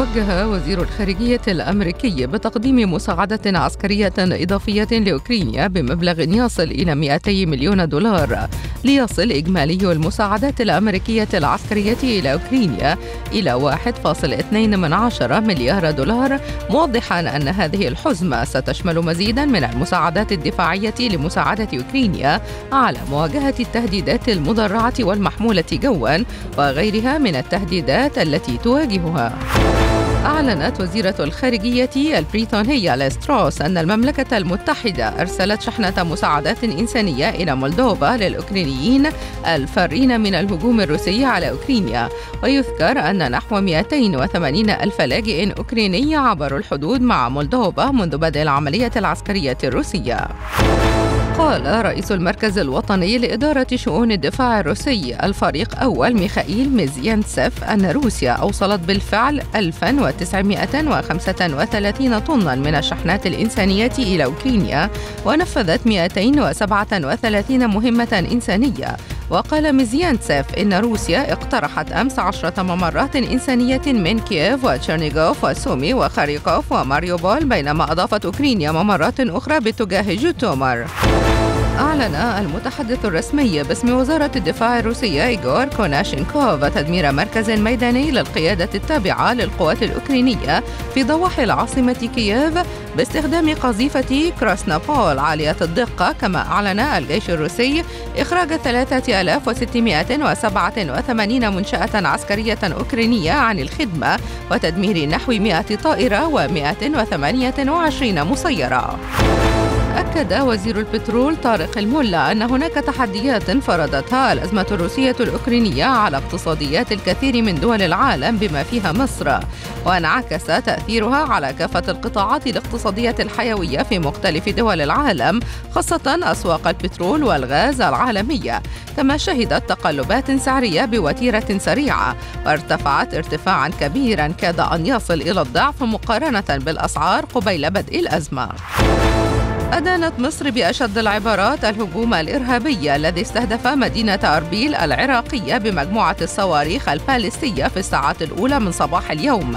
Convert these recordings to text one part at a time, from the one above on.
وجه وزير الخارجية الأمريكي بتقديم مساعدة عسكرية إضافية لأوكرانيا بمبلغ يصل إلى 200 مليون دولار، ليصل إجمالي المساعدات الأمريكية العسكرية إلى أوكرانيا إلى 1.2 مليار دولار، موضحا أن هذه الحزمة ستشمل مزيدا من المساعدات الدفاعية لمساعدة أوكرانيا على مواجهة التهديدات المدرعة والمحمولة جوا وغيرها من التهديدات التي تواجهها. أعلنت وزيرة الخارجية البريطانية ليز تراس أن المملكة المتحدة أرسلت شحنة مساعدات إنسانية إلى مولدوفا للأوكرانيين الفارين من الهجوم الروسي على أوكرانيا، ويذكر أن نحو 280 ألف لاجئ أوكراني عبروا الحدود مع مولدوفا منذ بدء العملية العسكرية الروسية. قال رئيس المركز الوطني لإدارة شؤون الدفاع الروسي الفريق أول ميخائيل ميزيانتسيف أن روسيا أوصلت بالفعل 1935 طناً من الشحنات الإنسانية إلى أوكرانيا ونفذت 237 مهمة إنسانية. وقال ميزيانتسيف إن روسيا اقترحت أمس 10 ممرات إنسانية من كييف وتشيرنيغوف وسومي وخاريكوف وماريوبول، بينما أضافت أوكرانيا ممرات أخرى باتجاه جوتومر. أعلن المتحدث الرسمي باسم وزارة الدفاع الروسية إيغور كوناشينكوف تدمير مركز ميداني للقيادة التابعة للقوات الأوكرانية في ضواحي العاصمة كييف باستخدام قذيفة كراسنابول عالية الدقة، كما أعلن الجيش الروسي إخراج 3687 منشأة عسكرية أوكرانية عن الخدمة وتدمير نحو 100 طائرة و128 مسيرة. أكد وزير البترول طارق الملا أن هناك تحديات فرضتها الأزمة الروسية الأوكرانية على اقتصاديات الكثير من دول العالم بما فيها مصر، وانعكس تأثيرها على كافة القطاعات الاقتصادية الحيوية في مختلف دول العالم، خاصة أسواق البترول والغاز العالمية، كما شهدت تقلبات سعرية بوتيرة سريعة وارتفعت ارتفاعا كبيرا كاد أن يصل إلى الضعف مقارنة بالأسعار قبيل بدء الأزمة. أدانت مصر بأشد العبارات الهجوم الإرهابي الذي استهدف مدينة أربيل العراقية بمجموعة الصواريخ البالستية في الساعات الأولى من صباح اليوم،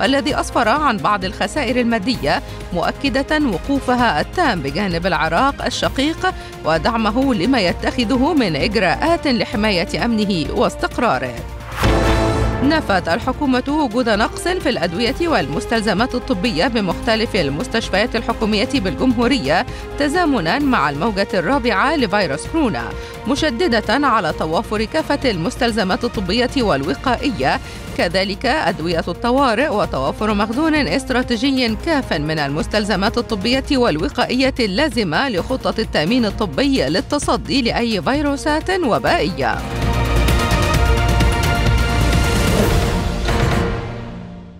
والذي أسفر عن بعض الخسائر المادية، مؤكدة وقوفها التام بجانب العراق الشقيق ودعمه لما يتخذه من إجراءات لحماية أمنه واستقراره. نفت الحكومة وجود نقص في الأدوية والمستلزمات الطبية بمختلف المستشفيات الحكومية بالجمهورية تزامنا مع الموجة الرابعة لفيروس كورونا، مشددة على توافر كافة المستلزمات الطبية والوقائية، كذلك أدوية الطوارئ وتوافر مخزون استراتيجي كاف من المستلزمات الطبية والوقائية اللازمة لخطة التأمين الطبي للتصدي لأي فيروسات وبائية.